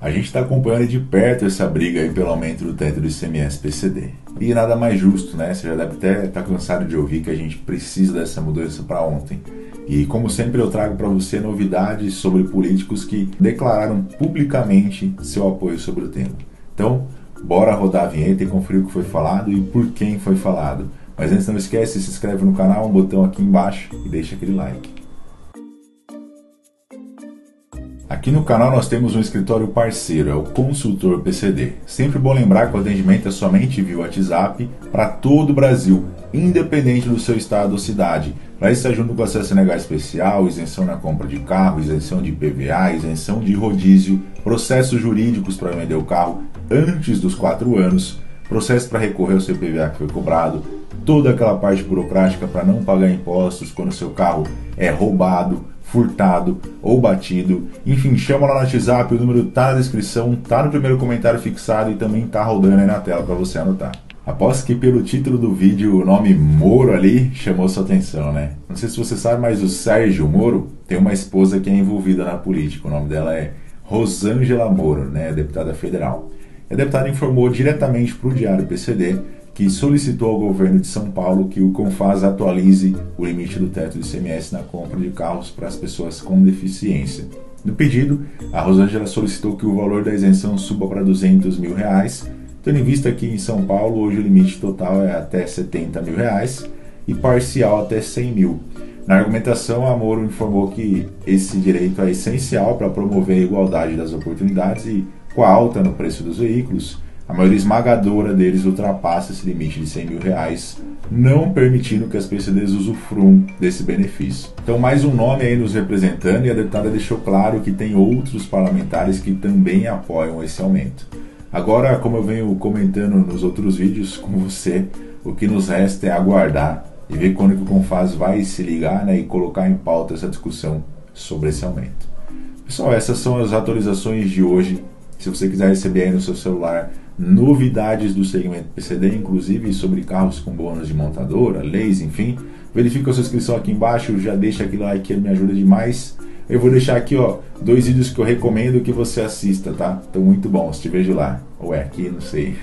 A gente está acompanhando de perto essa briga aí pelo aumento do teto do ICMS-PCD. E nada mais justo, né? Você já deve até estar cansado de ouvir que a gente precisa dessa mudança para ontem. E como sempre eu trago para você novidades sobre políticos que declararam publicamente seu apoio sobre o tema. Então, bora rodar a vinheta e conferir o que foi falado e por quem foi falado. Mas antes não esquece, se inscreve no canal, um botão aqui embaixo e deixa aquele like. Aqui no canal nós temos um escritório parceiro, é o Consultor PCD. Sempre bom lembrar que o atendimento é somente via WhatsApp para todo o Brasil, independente do seu estado ou cidade. Lá está junto com acesso a CNES especial, isenção na compra de carro, isenção de IPVA, isenção de rodízio, processos jurídicos para vender o carro antes dos 4 anos, processo para recorrer ao seu IPVA que foi cobrado, toda aquela parte burocrática para não pagar impostos quando seu carro é roubado, furtado ou batido. Enfim, chama lá no WhatsApp, o número tá na descrição, tá no primeiro comentário fixado e também tá rodando aí na tela para você anotar. Aposto que pelo título do vídeo o nome Moro ali chamou sua atenção, né? Não sei se você sabe, mas o Sérgio Moro tem uma esposa que é envolvida na política. O nome dela é Rosângela Moro, né? Deputada federal. A deputada informou diretamente para o Diário PCD que solicitou ao governo de São Paulo que o CONFAZ atualize o limite do teto do ICMS na compra de carros para as pessoas com deficiência. No pedido, a Rosângela solicitou que o valor da isenção suba para R$200 mil, tendo em vista que em São Paulo hoje o limite total é até R$70 mil e parcial até R$100 mil. Na argumentação, a Moro informou que esse direito é essencial para promover a igualdade das oportunidades e, com a alta no preço dos veículos, a maioria esmagadora deles ultrapassa esse limite de R$100 mil, não permitindo que as PCDs usufruam desse benefício. Então, mais um nome aí nos representando, e a deputada deixou claro que tem outros parlamentares que também apoiam esse aumento. Agora, como eu venho comentando nos outros vídeos com você, o que nos resta é aguardar e ver quando que o CONFAZ vai se ligar, né, e colocar em pauta essa discussão sobre esse aumento. Pessoal, essas são as atualizações de hoje. Se você quiser receber aí no seu celular novidades do segmento PCD, inclusive sobre carros com bônus de montadora, leis, enfim, verifica a sua inscrição aqui embaixo, já deixa aquele like que me ajuda demais. Eu vou deixar aqui, ó, 2 vídeos que eu recomendo que você assista, tá? Então, muito bom, te vejo lá. Ou é aqui, não sei.